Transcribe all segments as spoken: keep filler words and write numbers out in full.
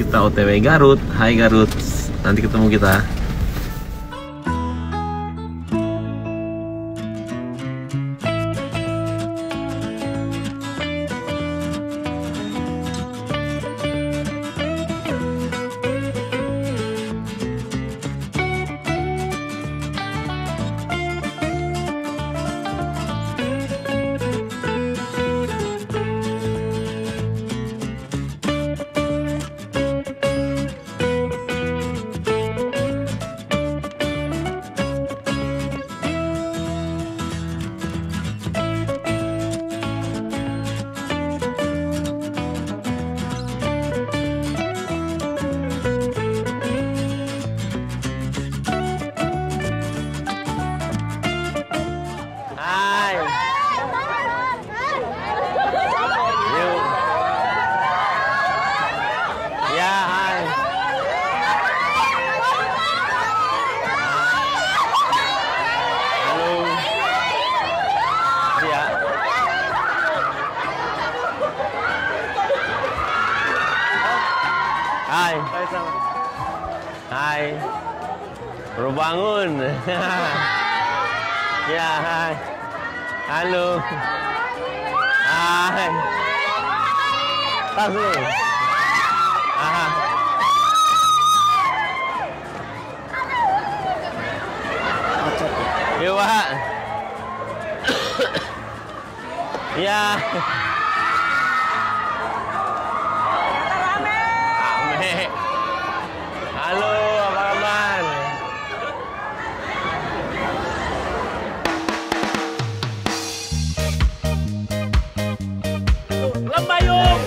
kita O T W Garut. Hai Garut, nanti ketemu kita. Hai, hai, baru bangun. Ya, hai, halo, hai, tas lu, aha, yuk Pak, ya. Halo, apa kabar? Lembayung.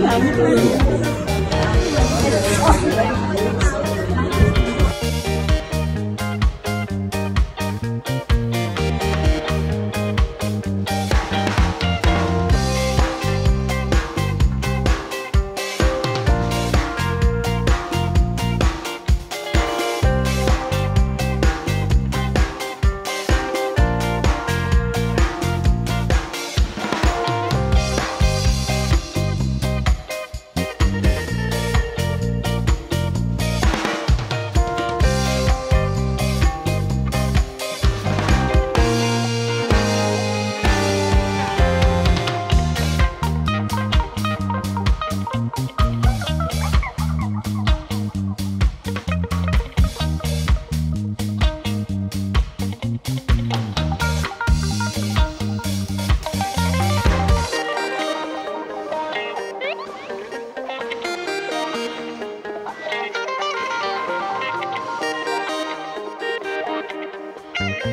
We'll be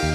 back.